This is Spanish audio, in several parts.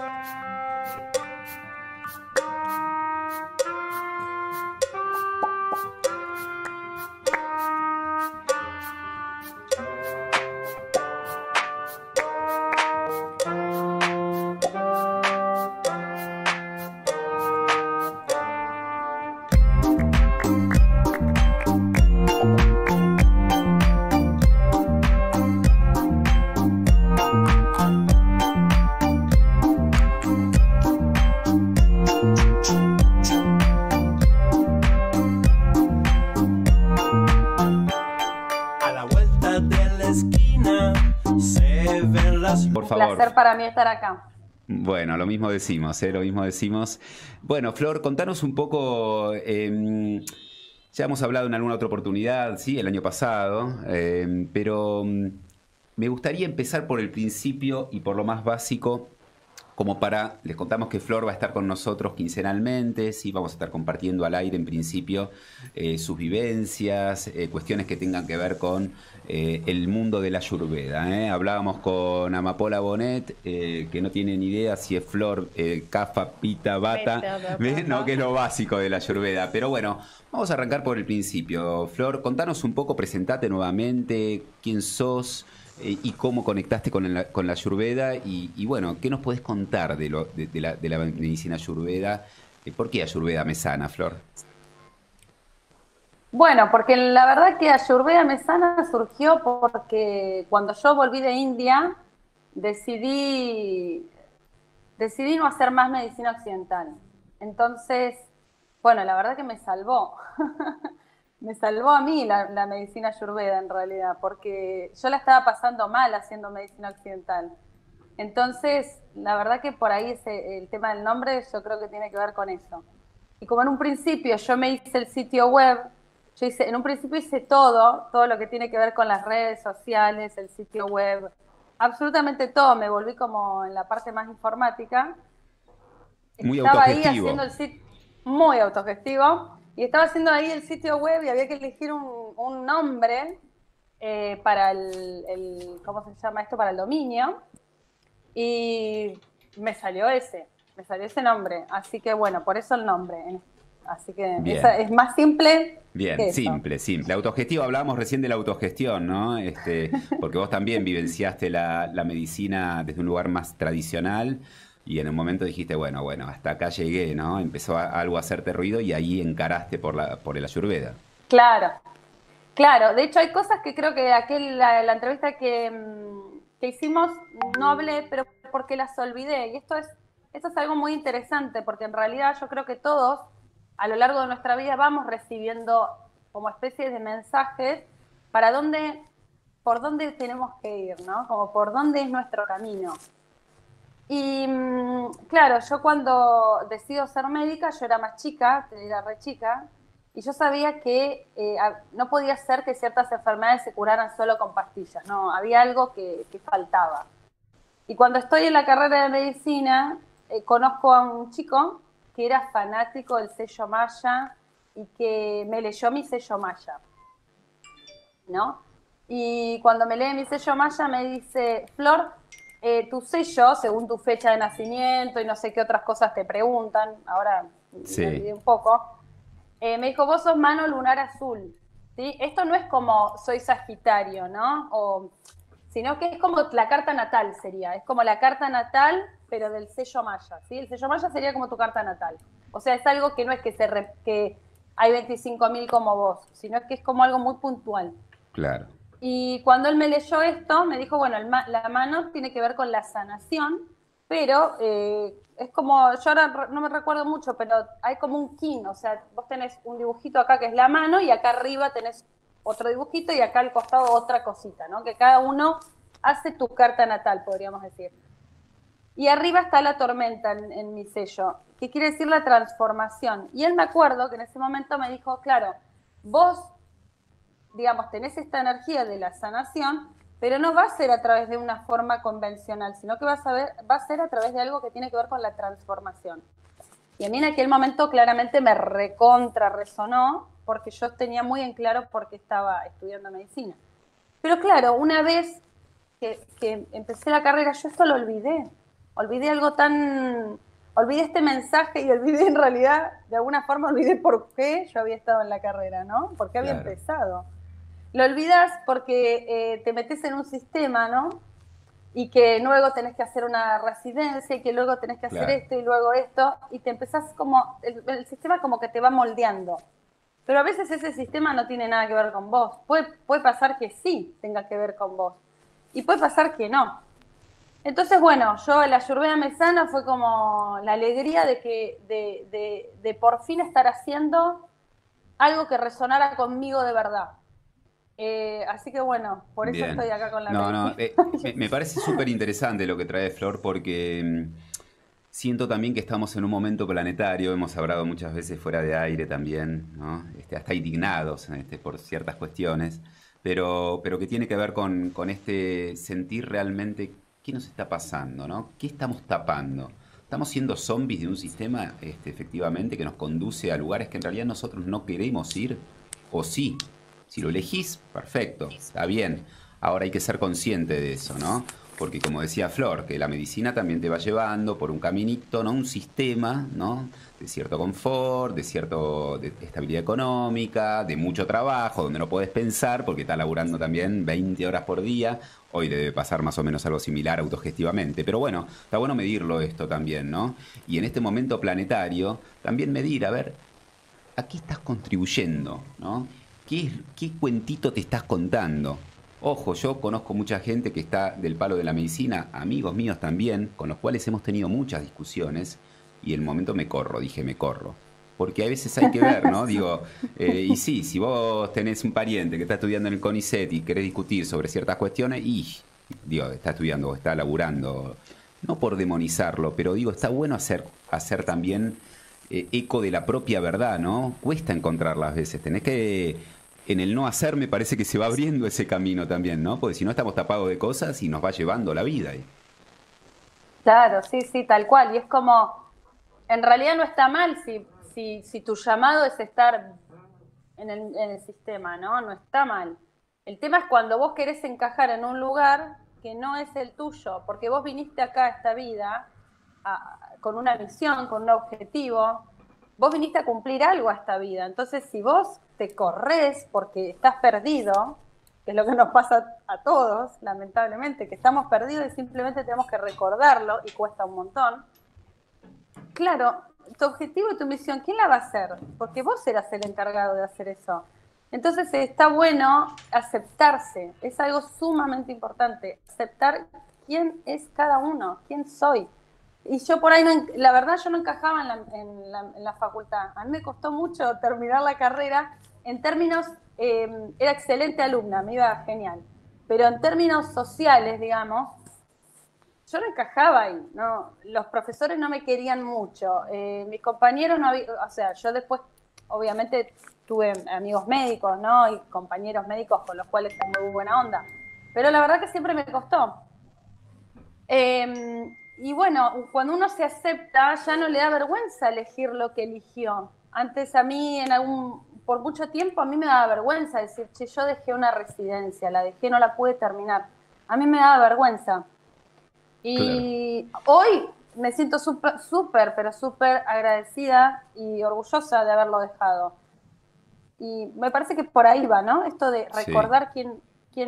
Un placer para mí estar acá. Bueno, lo mismo decimos, ¿eh? Lo mismo decimos. Bueno, Flor, contanos un poco, ya hemos hablado en alguna otra oportunidad, sí, el año pasado, pero me gustaría empezar por el principio y por lo más básico, como para, les contamos que Flor va a estar con nosotros quincenalmente, sí, vamos a estar compartiendo al aire en principio sus vivencias, cuestiones que tengan que ver con el mundo de la Ayurveda, ¿eh? Hablábamos con Amapola Bonet, que no tiene ni idea si es Flor, Kapha, Pitta, Vata, ¿no? Que es lo básico de la Ayurveda. Pero bueno, vamos a arrancar por el principio. Flor, contanos un poco, presentate nuevamente, quién sos, y cómo conectaste con la Ayurveda y bueno, ¿qué nos podés contar de la medicina Ayurveda? ¿Por qué Ayurveda Mesana, Flor? Bueno, porque la verdad que Ayurveda Mesana surgió porque cuando yo volví de India decidí no hacer más medicina occidental. Entonces, bueno, la verdad que me salvó. Me salvó a mí la medicina ayurveda en realidad, porque yo la estaba pasando mal haciendo medicina occidental. Entonces, la verdad que por ahí el tema del nombre yo creo que tiene que ver con eso. Y como en un principio yo me hice el sitio web, en un principio hice todo lo que tiene que ver con las redes sociales, el sitio web, absolutamente todo, me volví como en la parte más informática. Muy autogestivo. Estaba ahí haciendo el sitio, muy autogestivo. Y estaba haciendo ahí el sitio web y había que elegir un nombre para el ¿cómo se llama esto? Para el dominio. Y me salió ese nombre. Así que bueno, por eso el nombre. Así que esa es más simple. Bien, simple, simple. Autogestivo, hablábamos recién de la autogestión, ¿no? Porque vos también vivenciaste la medicina desde un lugar más tradicional. Y en un momento dijiste, bueno, hasta acá llegué, ¿no? Empezó algo a hacerte ruido y ahí encaraste por el Ayurveda. Claro. De hecho, hay cosas que creo que la entrevista que hicimos no hablé, pero porque las olvidé. Y esto es algo muy interesante, porque en realidad yo creo que todos, a lo largo de nuestra vida, vamos recibiendo como especies de mensajes para por dónde tenemos que ir, ¿no? Como por dónde es nuestro camino. Y claro, yo cuando decido ser médica, yo era más chica, era re chica, y yo sabía que no podía ser que ciertas enfermedades se curaran solo con pastillas, no, había algo que faltaba. Y cuando estoy en la carrera de medicina, conozco a un chico que era fanático del sello Maya y que me leyó mi sello Maya, ¿no? Y cuando me lee mi sello Maya me dice, Flor, tu sello, según tu fecha de nacimiento y no sé qué otras cosas te preguntan, ahora sí. Me olvidé un poco, me dijo, vos sos mano lunar azul, ¿sí? Esto no es como soy Sagitario, ¿no? Sino que es como la carta natal sería, es como la carta natal, pero del sello Maya, ¿sí? El sello Maya sería como tu carta natal, o sea, es algo que no es que hay 25.000 como vos, sino que es como algo muy puntual. Claro. Y cuando él me leyó esto, me dijo, bueno, la mano tiene que ver con la sanación, pero es como, yo ahora no me recuerdo mucho, pero hay como un kin, o sea, vos tenés un dibujito acá que es la mano, y acá arriba tenés otro dibujito, y acá al costado otra cosita, ¿no? Que cada uno hace tu carta natal, podríamos decir. Y arriba está la tormenta en mi sello, que quiere decir la transformación. Y él me acuerdo que en ese momento me dijo, claro, vos, digamos, tenés esta energía de la sanación, pero no va a ser a través de una forma convencional, sino que va a ser a través de algo que tiene que ver con la transformación. Y a mí en aquel momento claramente me resonó, porque yo tenía muy en claro por qué estaba estudiando medicina. Pero claro, una vez que empecé la carrera, yo esto lo olvidé. olvidé algo tan... Olvidé este mensaje y olvidé en realidad, de alguna forma olvidé por qué yo había estado en la carrera, ¿no? Por qué había empezado. Lo olvidas porque te metes en un sistema, ¿no? Y que luego tenés que hacer una residencia y que luego tenés que hacer esto y luego esto. Y te empezás como, el sistema como que te va moldeando. Pero a veces ese sistema no tiene nada que ver con vos. Puede pasar que sí tenga que ver con vos. Y puede pasar que no. Entonces, bueno, yo la Ayurveda Mesana fue como la alegría de que de por fin estar haciendo algo que resonara conmigo de verdad. Así que bueno, por eso estoy acá con la me parece súper interesante lo que trae Flor, porque siento también que estamos en un momento planetario, hemos hablado muchas veces fuera de aire también, ¿no? Hasta indignados por ciertas cuestiones, pero que tiene que ver con este sentir realmente... ¿Qué nos está pasando, no? ¿Qué estamos tapando? ¿Estamos siendo zombies de un sistema efectivamente que nos conduce a lugares que en realidad nosotros no queremos ir? ¿O sí? Si lo elegís, perfecto, está bien. Ahora hay que ser consciente de eso, ¿no? Porque como decía Flor, que la medicina también te va llevando por un caminito, ¿no? Un sistema, ¿no? De cierto confort, de cierta estabilidad económica, de mucho trabajo, donde no podés pensar porque estás laburando también 20 horas por día. Hoy le debe pasar más o menos algo similar autogestivamente. Pero bueno, está bueno medirlo esto también, ¿no? Y en este momento planetario, también medir, a ver, ¿a qué estás contribuyendo, no? ¿Qué cuentito te estás contando? Ojo, yo conozco mucha gente que está del palo de la medicina, amigos míos también, con los cuales hemos tenido muchas discusiones, y en el momento me corro. Porque a veces hay que ver, ¿no? Digo, y sí, si vos tenés un pariente que está estudiando en el CONICET y querés discutir sobre ciertas cuestiones, está estudiando o está laburando, no por demonizarlo, pero digo, está bueno hacer también eco de la propia verdad, ¿no? Cuesta encontrarla a veces, tenés que, en el no hacer me parece que se va abriendo ese camino también, ¿no? Porque si no estamos tapados de cosas y nos va llevando la vida. Claro, sí, tal cual, y es como, en realidad no está mal si tu llamado es estar en el sistema, ¿no? No está mal. El tema es cuando vos querés encajar en un lugar que no es el tuyo, porque vos viniste acá a esta vida con una misión, con un objetivo. Vos viniste a cumplir algo a esta vida. Entonces, si vos te corres porque estás perdido, que es lo que nos pasa a todos, lamentablemente, que estamos perdidos y simplemente tenemos que recordarlo y cuesta un montón. Claro, tu objetivo y tu misión, ¿quién la va a hacer? Porque vos eras el encargado de hacer eso. Entonces está bueno aceptarse, es algo sumamente importante, aceptar quién es cada uno, quién soy. Y yo por ahí, la verdad yo no encajaba en la facultad, a mí me costó mucho terminar la carrera, en términos, era excelente alumna, me iba genial, pero en términos sociales, digamos, yo no encajaba ahí, ¿no? Los profesores no me querían mucho, mis compañeros no había, o sea, yo después obviamente tuve amigos médicos, ¿no? Y compañeros médicos con los cuales tengo muy buena onda, pero la verdad que siempre me costó. Y bueno, cuando uno se acepta ya no le da vergüenza elegir lo que eligió. Antes a mí, por mucho tiempo a mí me daba vergüenza decir, che, yo dejé una residencia, la dejé, no la pude terminar. A mí me daba vergüenza. Y hoy me siento súper, pero súper agradecida y orgullosa de haberlo dejado. Y me parece que por ahí va, ¿no? Esto de recordar qué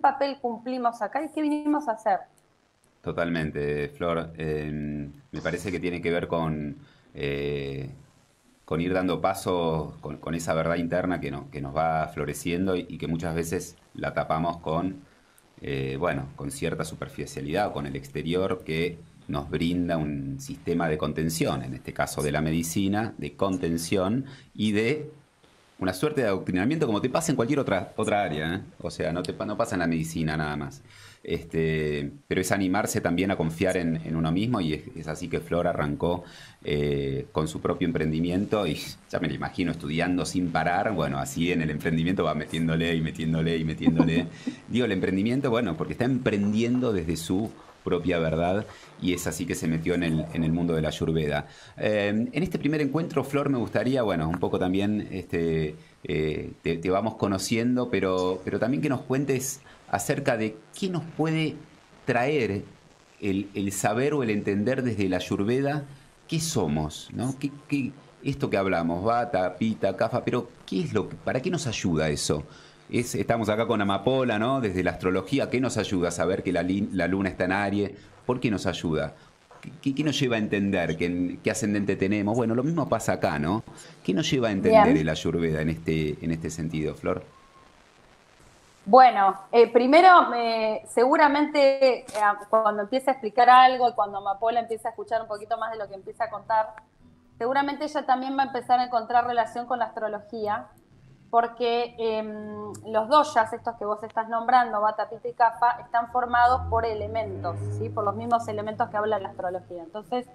papel cumplimos acá y qué vinimos a hacer. Totalmente, Flor. Me parece que tiene que ver con ir dando paso con esa verdad interna que nos va floreciendo y que muchas veces la tapamos con cierta superficialidad o con el exterior que nos brinda un sistema de contención, en este caso de la medicina, de contención y de una suerte de adoctrinamiento como te pasa en cualquier otra área, ¿eh? O sea, no pasa en la medicina nada más. Pero es animarse también a confiar en uno mismo y es así que Flor arrancó con su propio emprendimiento y ya me lo imagino estudiando sin parar, bueno, así en el emprendimiento va metiéndole. Digo, el emprendimiento, bueno, porque está emprendiendo desde su propia verdad y es así que se metió en el mundo de la Ayurveda. En este primer encuentro, Flor, me gustaría, bueno, un poco también te vamos conociendo, pero también que nos cuentes acerca de qué nos puede traer el saber o el entender desde la Ayurveda qué somos, ¿no? Esto que hablamos, Vata, Pitta, Kapha, pero ¿qué es lo que, para qué nos ayuda eso? Estamos acá con Amapola, ¿no? Desde la astrología, ¿qué nos ayuda a saber que la luna está en Aries? ¿Por qué nos ayuda? ¿Qué nos lleva a entender? ¿Qué ascendente tenemos? Bueno, lo mismo pasa acá, ¿no? ¿Qué nos lleva a entender el Ayurveda en este sentido, Flor? Bueno, primero, seguramente cuando empiece a explicar algo, cuando Amapola empiece a escuchar un poquito más de lo que empieza a contar, seguramente ella también va a empezar a encontrar relación con la astrología, porque los doshas, estos que vos estás nombrando, Vata, Pitta y Kapha, están formados por elementos, ¿sí? Por los mismos elementos que habla la astrología. Entonces,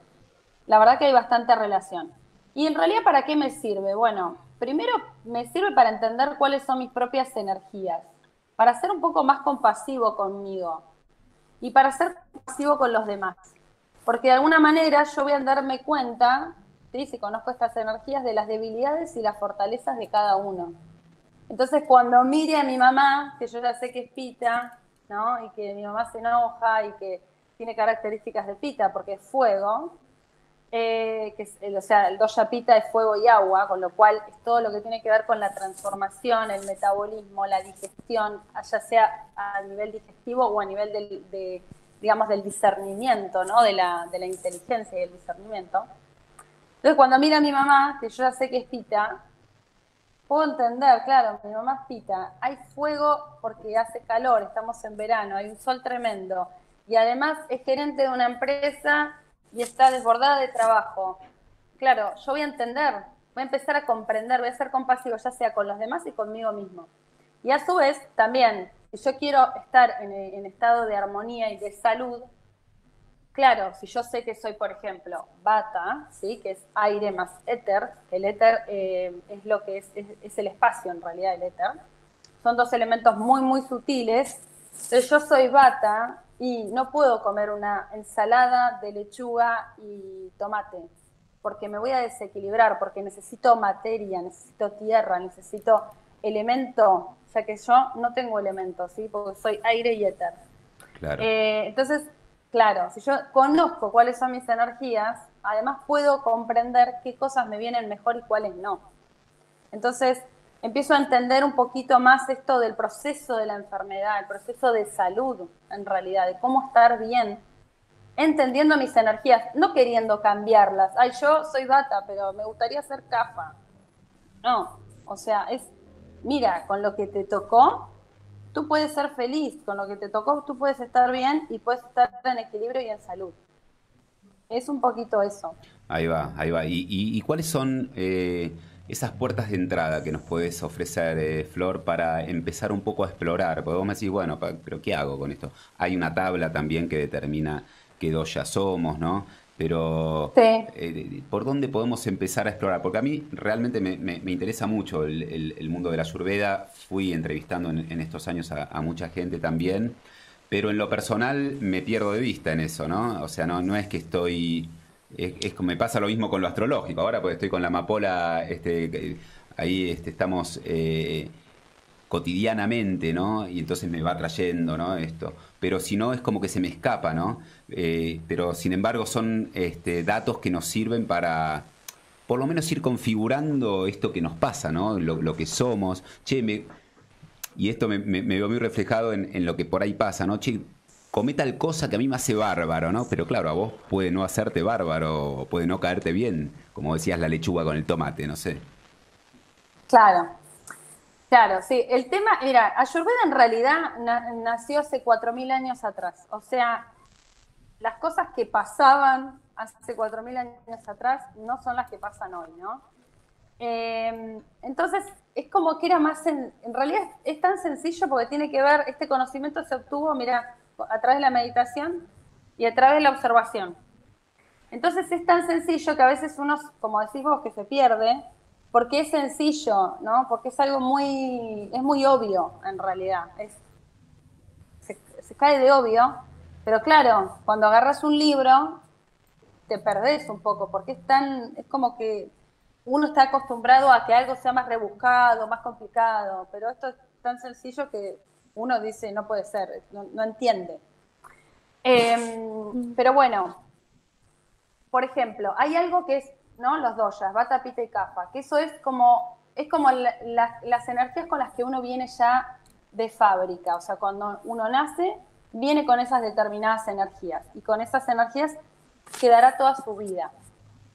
la verdad que hay bastante relación. Y en realidad, ¿para qué me sirve? Bueno, primero me sirve para entender cuáles son mis propias energías, para ser un poco más compasivo conmigo y para ser compasivo con los demás. Porque de alguna manera yo voy a darme cuenta, ¿sí? Si conozco estas energías, de las debilidades y las fortalezas de cada uno. Entonces, cuando mire a mi mamá, que yo ya sé que es Pitta, ¿no? Y que mi mamá se enoja y que tiene características de Pitta porque es fuego, o sea, el dosha Pitta es fuego y agua, con lo cual es todo lo que tiene que ver con la transformación, el metabolismo, la digestión, ya sea a nivel digestivo o a nivel del discernimiento, ¿no? De la inteligencia y el discernimiento. Entonces, cuando mira a mi mamá, que yo ya sé que es Pitta, puedo entender, claro, mi mamá es Pitta, hay fuego porque hace calor, estamos en verano, hay un sol tremendo, y además es gerente de una empresa y está desbordada de trabajo. Claro, yo voy a entender, voy a empezar a comprender, voy a ser compasivo, ya sea con los demás y conmigo mismo. Y a su vez, también, si yo quiero estar en estado de armonía y de salud, claro, si yo sé que soy, por ejemplo, Vata, ¿sí? Que es aire más éter, el éter es lo que es el espacio en realidad, el éter. Son dos elementos muy, muy sutiles. Entonces yo soy Vata y no puedo comer una ensalada de lechuga y tomate, porque me voy a desequilibrar, porque necesito materia, necesito tierra, necesito elemento, o sea que yo no tengo elementos, ¿sí? Porque soy aire y éter. Claro. Entonces, claro, si yo conozco cuáles son mis energías, además puedo comprender qué cosas me vienen mejor y cuáles no. Entonces, empiezo a entender un poquito más esto del proceso de la enfermedad, el proceso de salud, en realidad, de cómo estar bien, entendiendo mis energías, no queriendo cambiarlas. Ay, yo soy Vata, pero me gustaría ser Kapha. No, o sea, mira, con lo que te tocó, tú puedes ser feliz, con lo que te tocó tú puedes estar bien y puedes estar en equilibrio y en salud. Es un poquito eso. Ahí va, ahí va. ¿Y cuáles son esas puertas de entrada que nos podés ofrecer, Flor, para empezar un poco a explorar? Porque vos me decís, bueno, pero ¿qué hago con esto? Hay una tabla también que determina qué doshas somos, ¿no? Pero sí. ¿Por dónde podemos empezar a explorar? Porque a mí realmente me interesa mucho el mundo de la Ayurveda. Fui entrevistando en estos años a mucha gente también, pero en lo personal me pierdo de vista en eso, ¿no? O sea, no es que estoy... me pasa lo mismo con lo astrológico. Ahora porque estoy con la amapola, estamos... cotidianamente, ¿no? Y entonces me va trayendo, ¿no? Esto. Pero si no, es como que se me escapa, ¿no? Pero sin embargo son datos que nos sirven para por lo menos ir configurando esto que nos pasa, ¿no? Lo que somos. Che, y esto me veo muy reflejado en lo que por ahí pasa, ¿no? Che, comé tal cosa que a mí me hace bárbaro, ¿no? Pero claro, a vos puede no hacerte bárbaro, o puede no caerte bien, como decías, la lechuga con el tomate, no sé. Claro. Claro, sí. El tema era, Ayurveda en realidad nació hace 4.000 años atrás. O sea, las cosas que pasaban hace 4.000 años atrás no son las que pasan hoy, ¿no? Entonces, es como que era más... En realidad es tan sencillo porque tiene que ver, este conocimiento se obtuvo, mira, a través de la meditación y a través de la observación. Entonces es tan sencillo que a veces uno, como decís vos, que se pierde... Porque es sencillo, ¿no? Porque es algo muy obvio, en realidad. Se cae de obvio, pero claro, cuando agarras un libro, te perdés un poco, porque es como que uno está acostumbrado a que algo sea más rebuscado, más complicado, pero esto es tan sencillo que uno dice, no puede ser, no entiende. Pero bueno, por ejemplo, hay algo que es, ¿no? Los doshas, Vata, Pitta y Kapha, que eso es como las energías con las que uno viene ya de fábrica, o sea, cuando uno nace, viene con esas determinadas energías, y con esas energías quedará toda su vida.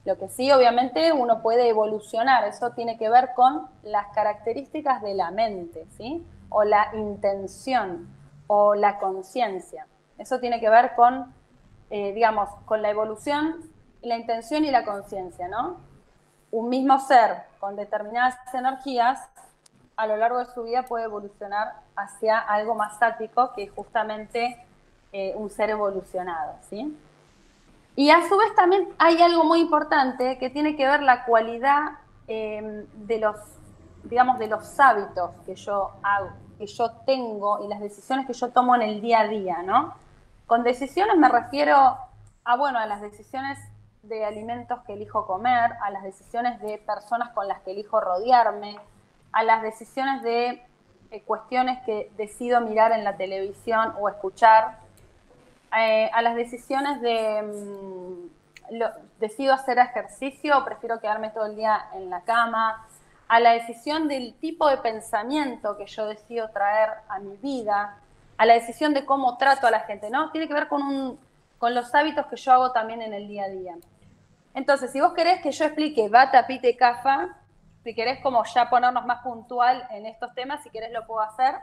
Lo que sí, obviamente, uno puede evolucionar, eso tiene que ver con las características de la mente, ¿sí? O la intención, o la conciencia. Eso tiene que ver con, digamos, con la evolución, la intención y la conciencia, ¿no? Un mismo ser con determinadas energías a lo largo de su vida puede evolucionar hacia algo más sáttico, que es justamente un ser evolucionado, ¿sí? Y a su vez también hay algo muy importante que tiene que ver la cualidad de los, digamos, de los hábitos que yo hago, que yo tengo y las decisiones que yo tomo en el día a día, ¿no? Con decisiones me refiero a, bueno, a las decisiones de alimentos que elijo comer, a las decisiones de personas con las que elijo rodearme, a las decisiones de cuestiones que decido mirar en la televisión o escuchar, a las decisiones de decido hacer ejercicio o prefiero quedarme todo el día en la cama, a la decisión del tipo de pensamiento que yo decido traer a mi vida, a la decisión de cómo trato a la gente, ¿no? Tiene que ver con con los hábitos que yo hago también en el día a día. Entonces, si vos querés que yo explique Vata, Pitta y Kapha, si querés como ya ponernos más puntual en estos temas, si querés lo puedo hacer.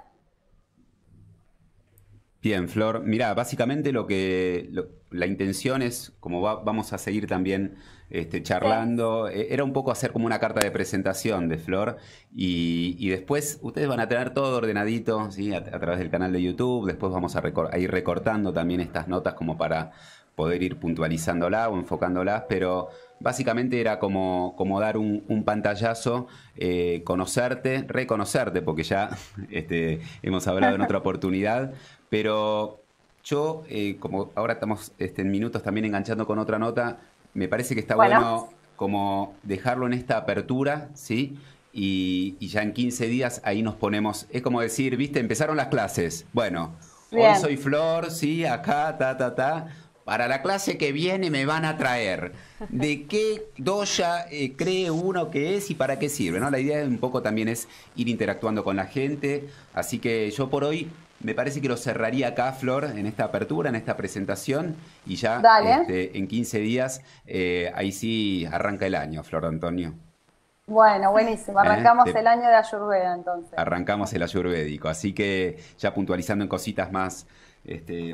Bien, Flor. Mirá, básicamente la intención es, como vamos a seguir también charlando, sí, era un poco hacer como una carta de presentación de Flor, y después ustedes van a tener todo ordenadito, ¿sí? A través del canal de YouTube, después vamos a ir recortando también estas notas como para poder ir puntualizándola o enfocándolas, pero básicamente era como dar un pantallazo, conocerte, reconocerte, porque ya hemos hablado en otra oportunidad, pero yo, como ahora estamos en minutos también enganchando con otra nota, me parece que está bueno como dejarlo en esta apertura, ¿sí? Y ya en 15 días ahí nos ponemos, es como decir, viste, empezaron las clases, bueno, bien, hoy soy Flor, sí, acá, para la clase que viene me van a traer de qué dosha cree uno que es y para qué sirve, ¿no? La idea un poco también es ir interactuando con la gente, así que yo por hoy me parece que lo cerraría acá, Flor, en esta apertura, en esta presentación, y ya en 15 días ahí sí arranca el año, Flor Antonio. Bueno, buenísimo. Arrancamos el año de Ayurveda, entonces. Arrancamos el ayurvédico, así que ya puntualizando en cositas más,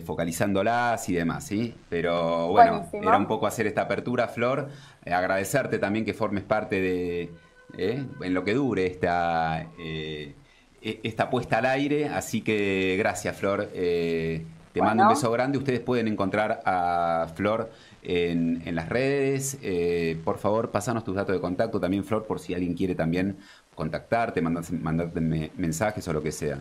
focalizándolas y demás, ¿sí? Pero bueno, buenísimo, era un poco hacer esta apertura, Flor. Agradecerte también que formes parte de, en lo que dure esta puesta al aire, así que gracias, Flor. Te mando un beso grande. Ustedes pueden encontrar a Flor en las redes. Por favor, pásanos tus datos de contacto también, Flor, por si alguien quiere también contactarte, mandarte mensajes o lo que sea.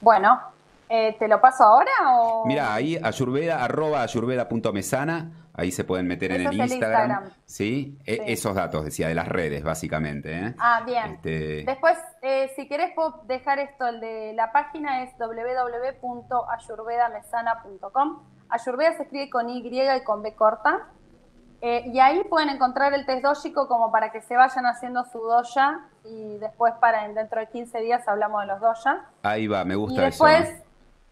Bueno, ¿te lo paso ahora? O... Mirá, ahí ayurveda, @ayurveda.mesana, ahí se pueden meter en el Instagram. ¿Sí? Sí. Esos datos, decía, de las redes, básicamente, ¿eh? Ah, bien. Después, si querés, puedo dejar esto, el de la página es www.ayurvedamesana.com. Ayurveda se escribe con Y y con B corta. Y ahí pueden encontrar el test dóshico como para que se vayan haciendo su dosha, y después dentro de 15 días hablamos de los doshas. Ahí va, me gusta eso. Y después,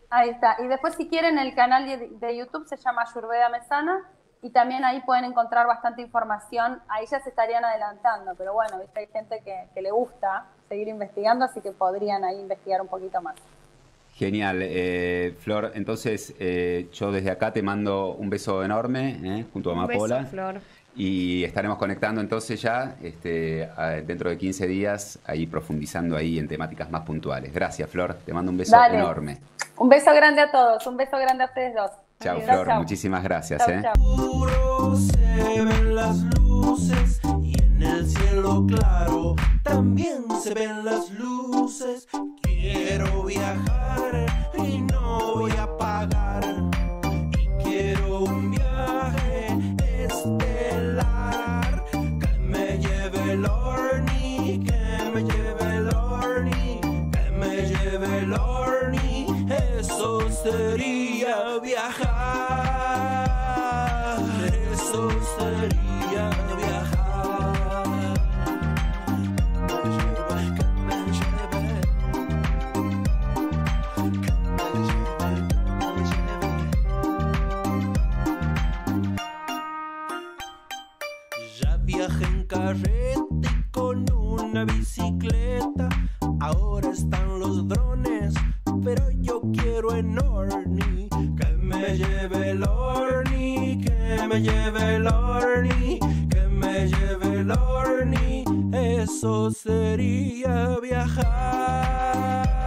ahí está. Y después, si quieren, el canal de YouTube se llama Ayurveda Mesana, y también ahí pueden encontrar bastante información. Ahí ya se estarían adelantando, pero bueno, ¿viste? Hay gente que le gusta seguir investigando, así que podrían ahí investigar un poquito más. Genial, Flor. Entonces, yo desde acá te mando un beso enorme, junto a Amapola. Un beso, Flor. Y estaremos conectando entonces ya dentro de 15 días, ahí profundizando ahí en temáticas más puntuales. Gracias, Flor. Te mando un beso enorme. Un beso grande a todos. Un beso grande a ustedes dos. Chao, Flor. Chau. Muchísimas gracias. Chau. Se ven las luces y en el cielo claro también se ven las luces. Quiero viajar y no voy a pagar. Y quiero un viaje estelar que me lleve Lorni, que me lleve Lorni, que me lleve Lorni. eso sería viajar, eso sería viajar. Ya viajé en carreta y con una bicicleta, ahora están los drones, pero yo quiero en orni, que me lleve el orni, que me lleve el orni, que me lleve el orni, eso sería viajar.